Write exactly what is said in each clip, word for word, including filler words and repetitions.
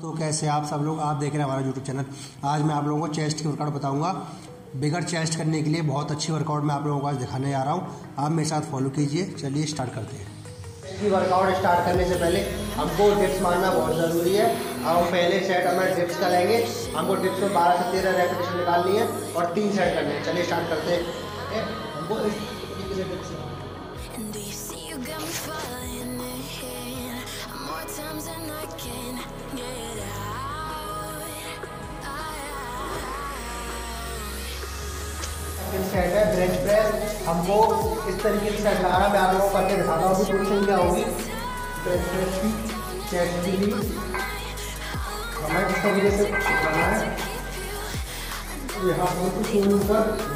तो कैसे आप सब लोग, आप देख रहे हैं हमारा यूट्यूब चैनल। आज मैं आप लोगों को चेस्ट की वर्कआउट बताऊंगा। बिगर चेस्ट करने के लिए बहुत अच्छी वर्कआउट मैं आप लोगों को आज दिखाने जा रहा हूं। आप मेरे साथ फॉलो कीजिए। चलिए स्टार्ट करते हैं। की वर्कआउट स्टार्ट करने से पहले हमको डिप्स मारना बहुत ज़रूरी है। हम पहले सेट हमें डिप्स का लेंगे। हमको डिप्स में बारह से तेरह रेपिटेशन निकालनी है और तीन सेट करने हैं। चलिए स्टार्ट करते हैं। हमको इस तरीके से dips and I can't get out I set है बेंच प्रेस। हमको इस तरीके से सेट लगाना, मैं आप लोगों को करके दिखाता हूँ कि पोजीशन क्या होगी। बेंच प्रेस की चेस्ट की भी हमें इस तरीके से करना है। यहाँ पर ऊपर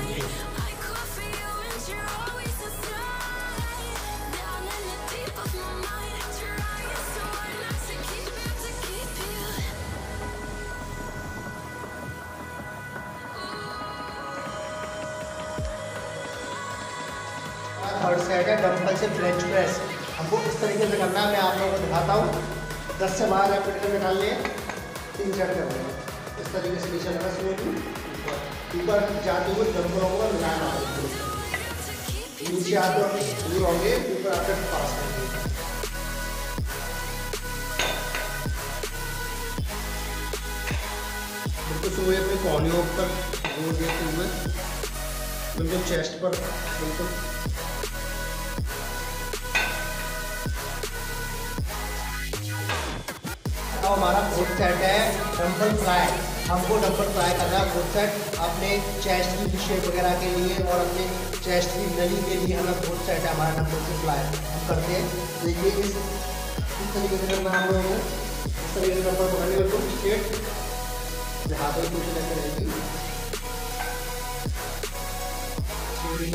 थर्ड सेट है डम्बल से बेंच प्रेस। हमको इस तरीके से करना है, मैं आप लोगों को दिखाता हूँ। दस से बारह रेपिटेशन निकाल लिए, तीन सेट करते हैं। इस तरीके से नीचे लगा सुनेगी, ऊपर जाते हुए डम्बलों को मिलाना है। नीचे आते हुए दूर होंगे, ऊपर आते पास होंगे। बिल्कुल सुबह अपने कॉलियों पर जोर देते हुए, बिल्कुल चेस्ट पर, बिल्कुल हमारा फोर्थ सेट है डम्बल फ्लाई। हमको डम्बल फ्लाई करना है फोर्थ सेट। अपने चेस्ट की शेप वगैरह के लिए और अपने चेस्ट की नली के लिए हमें फोर्थ सेट है हमारा डम्बल से फ्लाई। हम करते हैं, देखिए इस तरीके से करना हम लोगों को। इस तरीके से डम्बल पकड़ने में तो स्ट्रेट हाथों की कोशिश करेगी।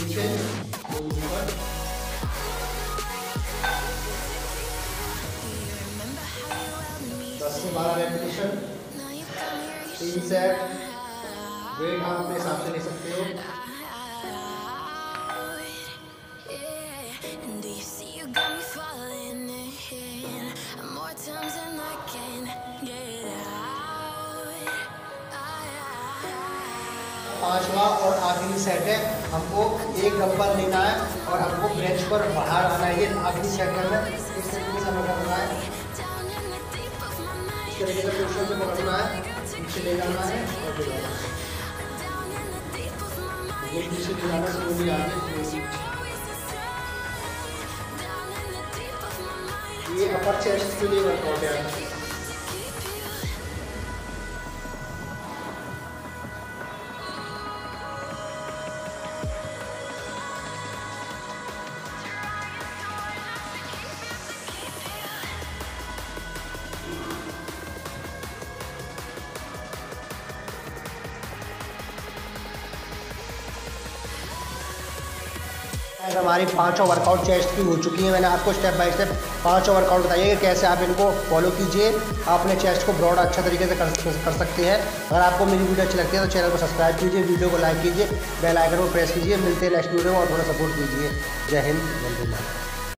नीचे ऊपर बारह रेपिटेशन, तीन सेट। वेट आप अपने हिसाब से ले सकते हो। पांचवा और आखिरी सेट है। हमको एक डम्बल लेना है और हमको बेंच पर बाहर आना है। ये आखिरी सेट करना है। इस तरीके से करना है, तरीके से पोजीशन से पकड़ना है, पीछे ले जाना है और दिलाना है। ये पीछे दिलाना शुरू भी आगे। ये अपर चेस्ट के लिए वर्कआउट है। हमारी पांचों वर्कआउट चेस्ट की हो चुकी है। मैंने आपको स्टेप बाय स्टेप पांचों वर्कआउट बताइए कि कैसे आप इनको फॉलो कीजिए। आप अपने चेस्ट को ब्रॉड अच्छा तरीके से कर, कर सकते हैं। अगर आपको मेरी वीडियो अच्छी लगती है तो चैनल को सब्सक्राइब कीजिए, वीडियो को लाइक कीजिए, बेल आइकन को प्रेस कीजिए। मिलते हैं नेक्स्ट वीडियो में और थोड़ा सपोर्ट कीजिए। जय हिंद, वंदे मातरम।